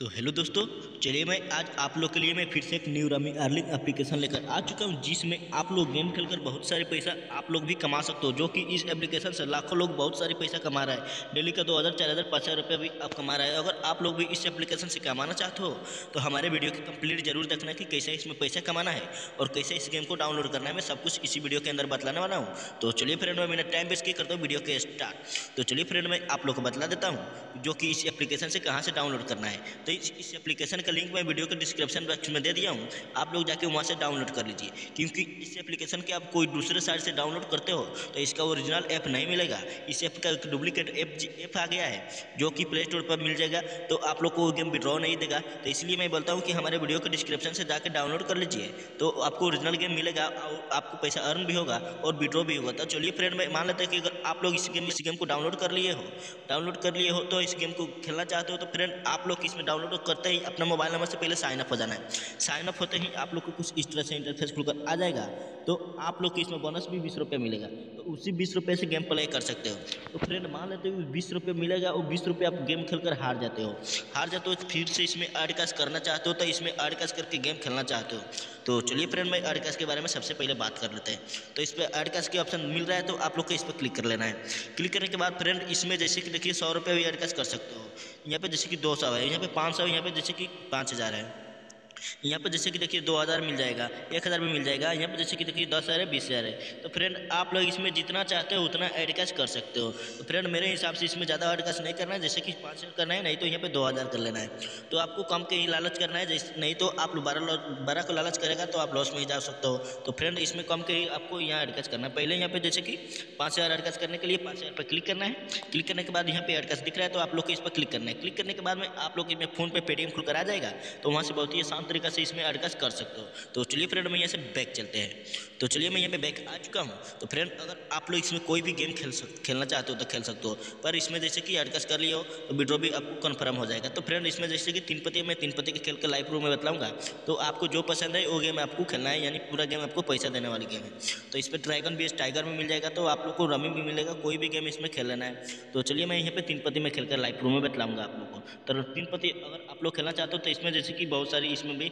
तो हेलो दोस्तों, चलिए मैं आज आप लोग के लिए मैं फिर से एक न्यू रमी अर्निंग एप्लीकेशन लेकर आ चुका हूँ, जिसमें आप लोग गेम खेलकर बहुत सारे पैसा आप लोग भी कमा सकते हो। जो कि इस एप्लीकेशन से लाखों लोग बहुत सारे पैसा कमा रहा है। डेली का 2000, 4000, 5000 रुपये भी आप कमा रहे हैं। अगर आप लोग भी इस एप्लीकेशन से कमाना चाहते हो तो हमारे वीडियो की कंप्लीट जरूर देखना कि कैसे इसमें पैसा कमाना है और कैसे इस गेम को डाउनलोड करना है। मैं सब कुछ इसी वीडियो के अंदर बतलाने वाला हूँ। तो चलिए फ्रेंड, मैं बिना टाइम वेस्ट किए करता हूँ वीडियो के स्टार्ट। तो चलिए फ्रेंड, मैं आप लोग को बतला देता हूँ जो कि इस एप्लीकेशन से कहाँ से डाउनलोड करना है। तो इस एप्लीकेशन का लिंक मैं वीडियो के डिस्क्रिप्शन बॉक्स में दे दिया हूँ, आप लोग जाके वहाँ से डाउनलोड कर लीजिए। क्योंकि इस एप्लीकेशन के आप कोई दूसरे साइट से डाउनलोड करते हो तो इसका ओरिजिनल ऐप नहीं मिलेगा। इस ऐप का डुप्लीकेट ऐप आ गया है जो कि प्ले स्टोर पर मिल जाएगा, तो आप लोग को गेम विड्रॉ नहीं देगा। तो इसलिए मैं बोलता हूँ कि हमारे वीडियो के डिस्क्रिप्शन से जाकर डाउनलोड कर लीजिए, तो आपको ओरिजिनल गेम मिलेगा और आपको पैसा अर्न भी होगा और विड्रॉ भी होगा। तो चलिए फ्रेंड, मैं मान लेता है कि अगर आप लोग इस गेम को डाउनलोड कर लिए हो तो इस गेम को खेलना चाहते हो तो फ्रेंड आप लोग इसमें डाउनलोड करते ही अपना मोबाइल नंबर से पहले साइन अप हो जाना है। साइन अप होते ही आप लोग को कुछ इस तरह से इंटरफेस खुलकर आ जाएगा। तो आप लोग को इसमें बोनस भी 20 रुपये मिलेगा, तो उसी 20 रुपये से गेम प्ले कर सकते हो। तो फ्रेंड मान लेते हो 20 रुपये मिलेगा और 20 रुपये आप गेम खेलकर हार जाते हो। फिर से इसमें ऐड कैश करना चाहते हो तो इसमें ऐड कैश करके गेम खेलना चाहते हो। तो चलिए फ्रेंड, मैं ऐड कैश के बारे में सबसे पहले बात कर लेते हैं। तो इस पर ऐड कैश के ऑप्शन मिल रहा है, तो आप लोग को इस पर क्लिक कर लेना है। क्लिक करने के बाद फ्रेंड इसमें जैसे कि देखिए 100 रुपये भी ऐड कैश कर सकते हो। यहाँ पे जैसे कि 200 है, यहाँ पे 500 है, यहाँ पे जैसे कि 5000 है, यहाँ पर जैसे कि देखिए 2000 मिल जाएगा, 1000 भी मिल जाएगा। यहाँ पर जैसे कि देखिए 10000 है, 20000 है। तो फ्रेंड आप लोग इसमें जितना चाहते हो उतना ऐड कैश कर सकते हो। तो फ्रेंड मेरे हिसाब से इसमें ज़्यादा ऐड कैश नहीं करना है, जैसे कि 5000 करना है, नहीं तो यहाँ पे 2000 कर लेना है। तो आपको कम के ही लालच करना है, नहीं तो आप 12 को लालच करेगा तो आप लॉस में ही जा सकते हो। तो फ्रेंड इसमें कम के ही आपको यहाँ ऐड कैश करना है। पहले यहाँ पर जैसे कि 5000 ऐड कैश करने के लिए 5000 पर क्लिक करना है। क्लिक करने के बाद यहाँ पर ऐड कैश दिख रहा है, तो आप लोग को इस पर क्लिक करना है। क्लिक करने के बाद में आप लोग इसमें फ़ोनपे, पेटीएम खुलकर आ जाएगा, तो वहाँ से बहुत ही आसान तरीका से इसमें ऐड कैश कर सकते हो। तो चलिए फ्रेंड, मैं यहाँ से बैक चलते हैं। तो चलिए मैं यहाँ पे बैक आ चुका हूँ। तो फ्रेंड अगर आप लोग इसमें कोई भी गेम खेलना चाहते हो तो खेल सकते हो, पर इसमें जैसे कि ऐड कैश कर लिए हो तो विड्रॉ भी आपको कन्फर्म हो जाएगा। तो फ्रेंड इसमें जैसे कि 3 पत्ती, मैं 3 पत्ती के खेल के लाइव रूम में बताऊँगा, तो आपको जो पसंद है वो गेम आपको खेलना है, यानी पूरा गेम आपको पैसा देने वाली गेम है। तो इस पर ड्रैगन बेस टाइगर में मिल जाएगा, तो आप लोग को रमी भी मिलेगा, कोई भी गेम इसमें खेल लेना है। तो चलिए मैं यहाँ पर 3 पत्ती में खेलकर लाइव रूम में बताऊँगा आप लोग को। तो 3 पत्ती अगर आप लोग खेलना चाहते हो तो इसमें जैसे कि बहुत सारी इसमें भी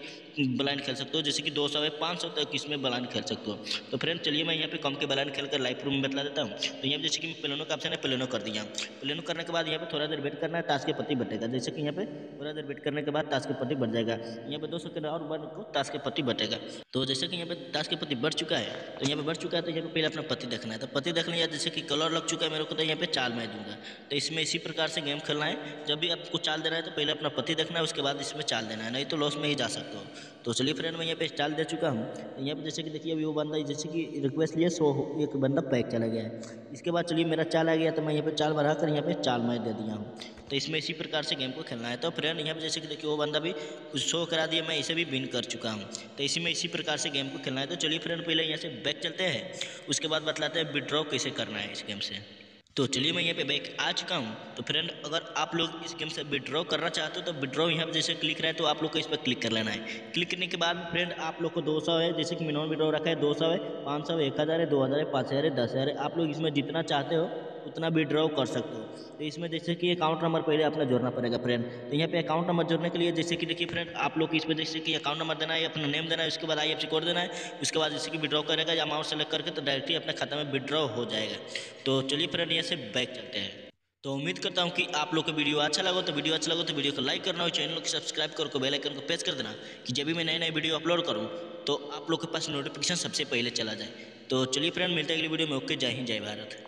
ब्लाइंड खेल सकते हो, जैसे कि 200 है, 500 तक इसमें ब्लाइंड खेल सकते हो। तो फ्रेंड चलिए मैं यहाँ पे कम के ब्लाइंड खेलकर लाइव रूम में बतला देता हूँ। तो यहाँ पे जैसे कि प्लेनो का ऑप्शन है, प्लेनो कर दिया। प्लेनो करने के बाद यहाँ पे थोड़ा देर वेट करना है, ताश के पत्ती बटेगा। जैसे कि यहाँ पे थोड़ा देर वेट करने के बाद ताश के पत्ती बट जाएगा। यहाँ पे 200 के राउंड बन को ताश के पत्ती बटेगा। तो जैसे कि यहाँ पे ताश के पत्ती बढ़ चुका है, तो यहाँ पे बढ़ चुका है, तो यहाँ पे पहले अपना पत्ती देखना है। तो पत्ती देखना है, जैसे कि कलर लग चुका है मेरे को, तो यहाँ पे चाल मैं दूंगा। तो इसमें इसी प्रकार से गेम खेलना है, जब भी आपको चाल देना है तो पहले अपना पत्ती देखना है, उसके बाद इसमें चाल देना है, नहीं तो लॉस में ही जा सकते हो। तो चलिए फ्रेंड मैं यहाँ पे स्टाइल दे चुका हूँ। यहाँ पे जैसे कि देखिए अभी वो बंदा जैसे कि रिक्वेस्ट लिए 100 एक बंदा पैक चला गया है। इसके बाद चलिए मेरा चाल आ गया, तो मैं यहाँ पे चाल बढ़ा कर यहाँ पे चाल मैं दे दिया हूँ। तो इसमें इसी प्रकार से गेम को खेलना है। तो फ्रेंड यहाँ पे जैसे कि देखिए वो बंदा भी कुछ 100 करा दिया, मैं इसे भी विन कर चुका हूँ। तो इसी में इसी प्रकार से गेम को खेलना है। तो चलिए फ्रेंड पहले यहाँ से बैक चलते हैं, उसके बाद बतलाते हैं विड्रॉ कैसे करना है इस गेम से। तो चलिए मैं यहाँ पे बैक आ चुका हूँ। तो फ्रेंड अगर आप लोग इस गेम से विड्रॉ करना चाहते हो तो विड्रॉ यहाँ पे जैसे क्लिक रहा है, तो आप लोग को इस पर क्लिक कर लेना है। क्लिक करने के बाद फ्रेंड आप लोग को 200 है, जैसे कि मिनिमम विड्रॉ रखा है, 200 है, 500 है, 1000 है, 2000 है, 5000 है, 10000 है। आप लोग इसमें जितना चाहते हो उतना विड्रॉ कर सकते हो। तो इसमें जैसे कि अकाउंट नंबर पहले अपना जोड़ना पड़ेगा फ्रेंड। तो यहाँ पे अकाउंट नंबर जोड़ने के लिए जैसे कि देखिए फ्रेंड आप लोग इस पर जैसे कि अकाउंट नंबर देना है, अपना नेम देना है, उसके बाद IFSC कोड देना है, उसके बाद जैसे कि विड्रॉ करेगा अमाउंट सेलेक्ट करके तो डायरेक्टली अपने खाते में विड्रॉ हो जाएगा। तो चलिए फ्रेंड यहाँ से बैक चलते हैं। तो उम्मीद करता हूँ कि आप लोग को वीडियो अच्छा लगा तो वीडियो को लाइक करना और चैनल को सब्सक्राइब करके बेल आइकन को प्रेस कर देना कि जब भी मैं नए नए वीडियो अपलोड करूँ तो आप लोग के पास नोटिफिकेशन सबसे पहले चला जाए। तो चलिए फ्रेंड मिलते हैं अगली वीडियो में। ओके, जय हिंद, जय भारत।